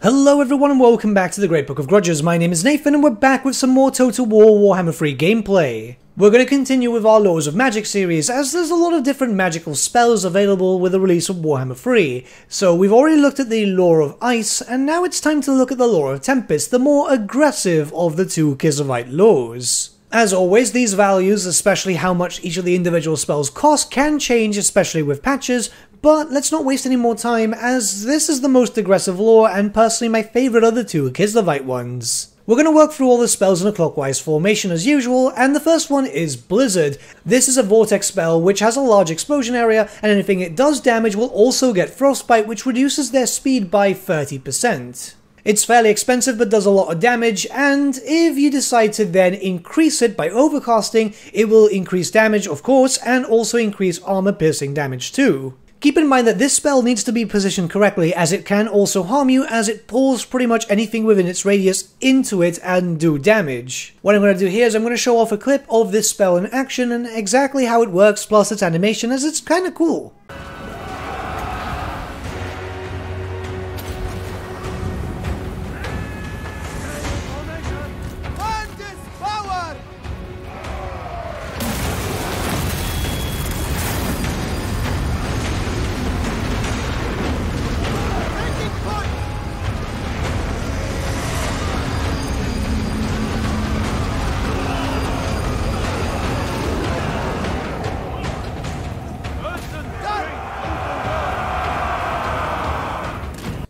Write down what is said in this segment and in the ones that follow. Hello everyone and welcome back to The Great Book of Grudges. My name is Nathan and we're back with some more Total War Warhammer 3 gameplay. We're going to continue with our Lores of Magic series, as there's a lot of different magical spells available with the release of Warhammer 3. So we've already looked at the Lore of Ice, and now it's time to look at the Lore of Tempest, the more aggressive of the two Kislevite lores. As always, these values, especially how much each of the individual spells cost, can change, especially with patches, but let's not waste any more time, as this is the most aggressive lore, and personally my favourite are the two Kislevite ones. We're going to work through all the spells in a clockwise formation as usual, and the first one is Blizzard. This is a vortex spell which has a large explosion area, and anything it does damage will also get frostbite, which reduces their speed by 30%. It's fairly expensive but does a lot of damage, and if you decide to then increase it by overcasting, it will increase damage of course, and also increase armor piercing damage too. Keep in mind that this spell needs to be positioned correctly, as it can also harm you, as it pulls pretty much anything within its radius into it and do damage. What I'm going to do here is I'm going to show off a clip of this spell in action and exactly how it works, plus its animation, as it's kinda cool.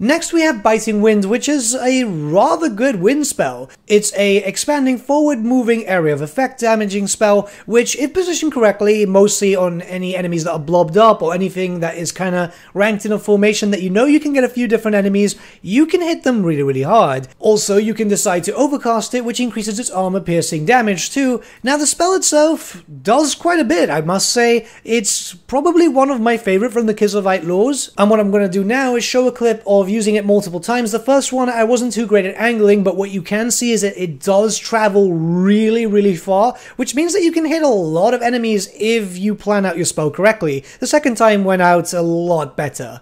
Next we have Biting Wind, which is a rather good wind spell. It's a expanding forward moving area of effect damaging spell, which if positioned correctly, mostly on any enemies that are blobbed up or anything that is kinda ranked in a formation that you know you can get a few different enemies, you can hit them really really hard. Also you can decide to overcast it, which increases its armor piercing damage too. Now the spell itself does quite a bit, I must say. It's probably one of my favorite from the Kislevite lores, and what I'm gonna do now is show a clip of using it multiple times. The first one, I wasn't too great at angling, but what you can see is that it does travel really, really far, which means that you can hit a lot of enemies if you plan out your spell correctly. The second time went out a lot better.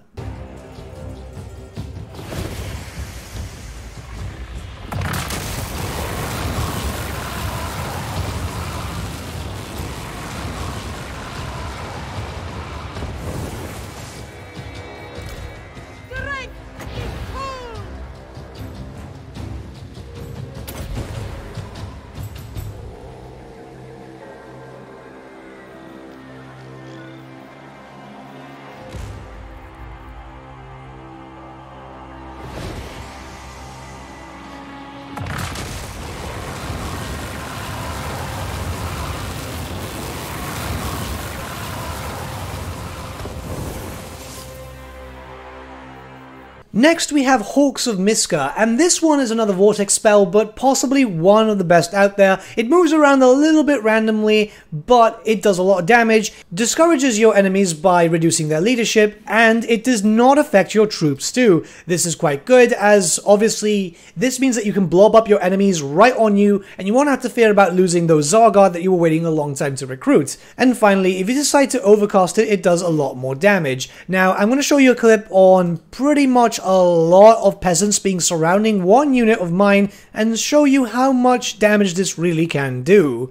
Next we have Hawks of Miska, and this one is another vortex spell, but possibly one of the best out there. It moves around a little bit randomly, but it does a lot of damage, discourages your enemies by reducing their leadership, and it does not affect your troops too. This is quite good, as obviously this means that you can blob up your enemies right on you, and you won't have to fear about losing those Zargard that you were waiting a long time to recruit. And finally, if you decide to overcast it, it does a lot more damage. Now I'm going to show you a clip on pretty much a lot of peasants being surrounding one unit of mine and show you how much damage this really can do.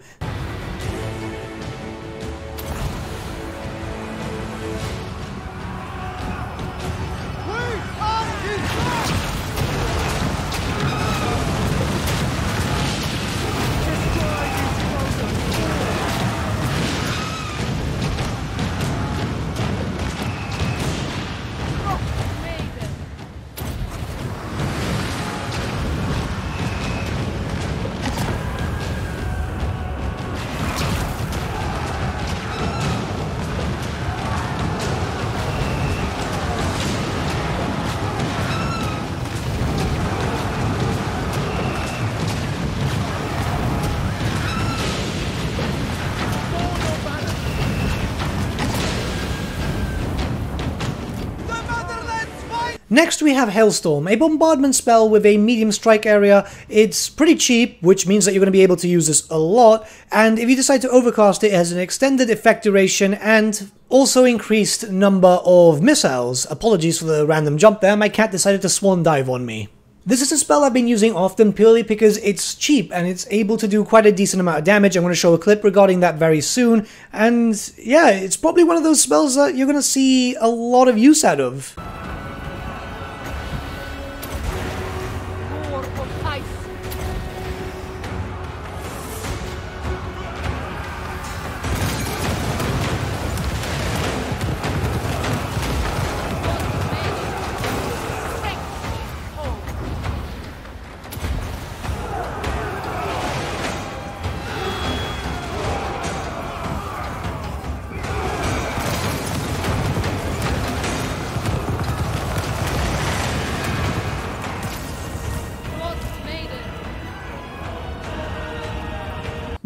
Next we have Hailstorm, a bombardment spell with a medium strike area. It's pretty cheap, which means that you're going to be able to use this a lot, and if you decide to overcast it, it has an extended effect duration and also increased number of missiles. Apologies for the random jump there, my cat decided to swan dive on me. This is a spell I've been using often purely because it's cheap and it's able to do quite a decent amount of damage. I'm going to show a clip regarding that very soon. And yeah, it's probably one of those spells that you're going to see a lot of use out of.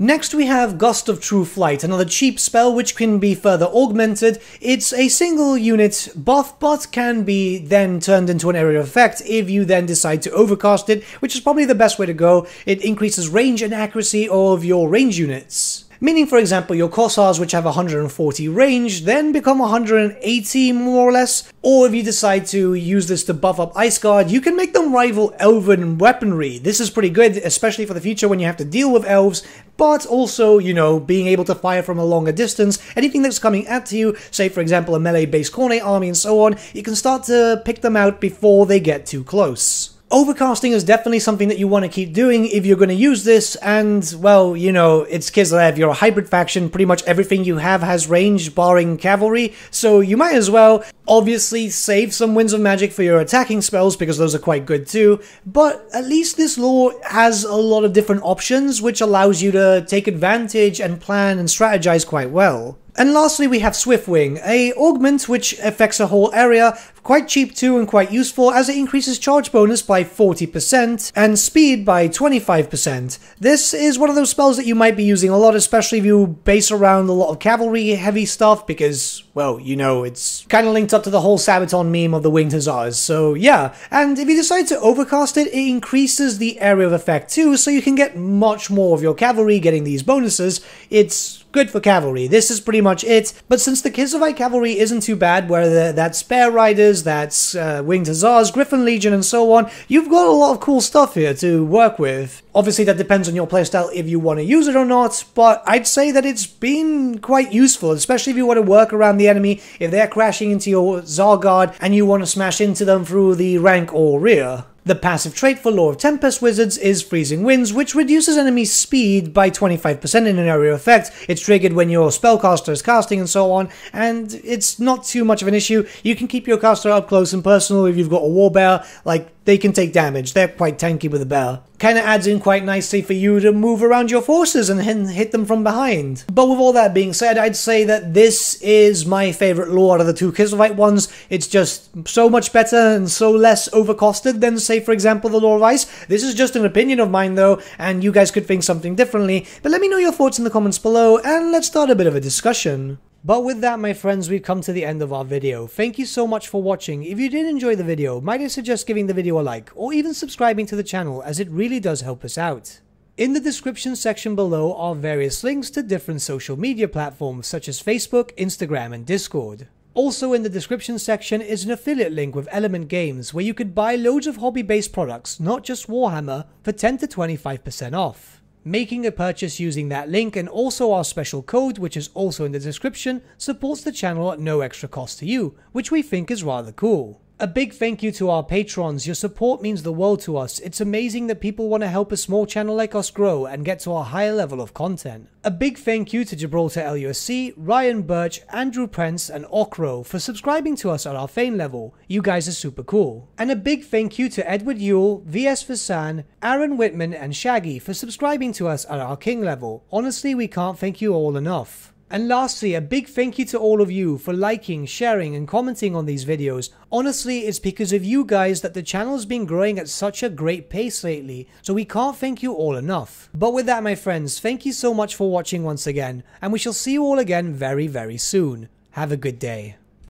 Next we have Gust of True Flight, another cheap spell which can be further augmented. It's a single unit buff, but can be then turned into an area of effect if you then decide to overcast it, which is probably the best way to go. It increases range and accuracy of your range units. Meaning, for example, your Kossars, which have 140 range, then become 180 more or less. Or if you decide to use this to buff up Ice Guard, you can make them rival Elven weaponry. This is pretty good, especially for the future when you have to deal with elves, but also, you know, being able to fire from a longer distance, anything that's coming at you, say for example a melee-based Kornet army and so on, you can start to pick them out before they get too close. Overcasting is definitely something that you want to keep doing if you're going to use this, and, well, you know, it's Kislev, you're a hybrid faction, pretty much everything you have has range, barring cavalry, so you might as well obviously save some Winds of Magic for your attacking spells, because those are quite good too, but at least this lore has a lot of different options, which allows you to take advantage and plan and strategize quite well. And lastly we have Swiftwing, an augment which affects a whole area, quite cheap too and quite useful as it increases charge bonus by 40% and speed by 25%. This is one of those spells that you might be using a lot, especially if you base around a lot of cavalry heavy stuff because, well, you know, it's kind of linked up to the whole Sabaton meme of the Winged Hussars, so yeah. And if you decide to overcast it, it increases the area of effect too, so you can get much more of your cavalry getting these bonuses. It's good for cavalry. This is pretty much it. But since the Kislevite cavalry isn't too bad, whether that's Spear Riders, that's Winged Tsars, Griffin Legion, and so on, you've got a lot of cool stuff here to work with. Obviously, that depends on your playstyle if you want to use it or not, but I'd say that it's been quite useful, especially if you want to work around the enemy, if they're crashing into your Zargard and you want to smash into them through the rank or rear. The passive trait for Lore of Tempest wizards is Freezing Winds, which reduces enemy speed by 25% in an area of effect. It's triggered when your spellcaster is casting and so on, and it's not too much of an issue. You can keep your caster up close and personal if you've got a warbear, like, they can take damage, they're quite tanky with a bear. Kinda adds in quite nicely for you to move around your forces and hit them from behind. But with all that being said, I'd say that this is my favourite lore out of the two Kislevite ones. It's just so much better and so less overcosted than, say, for example, the Lore of Ice. This is just an opinion of mine though, and you guys could think something differently, but let me know your thoughts in the comments below and let's start a bit of a discussion. But with that, my friends, we've come to the end of our video. Thank you so much for watching. If you did enjoy the video, might I suggest giving the video a like or even subscribing to the channel as it really does help us out. In the description section below are various links to different social media platforms such as Facebook, Instagram and Discord. Also in the description section is an affiliate link with Element Games where you could buy loads of hobby-based products, not just Warhammer, for 10 to 25% off. Making a purchase using that link and also our special code, which is also in the description, supports the channel at no extra cost to you, which we think is rather cool. A big thank you to our patrons, your support means the world to us, it's amazing that people want to help a small channel like us grow and get to a higher level of content. A big thank you to Gibraltar LUSC, Ryan Birch, Andrew Prince and Okro for subscribing to us at our fame level, you guys are super cool. And a big thank you to Edward Yule, VS Fasan, Aaron Whitman and Shaggy for subscribing to us at our king level, honestly we can't thank you all enough. And lastly, a big thank you to all of you for liking, sharing and commenting on these videos. Honestly, it's because of you guys that the channel's been growing at such a great pace lately, so we can't thank you all enough. But with that, my friends, thank you so much for watching once again, and we shall see you all again very, very soon. Have a good day.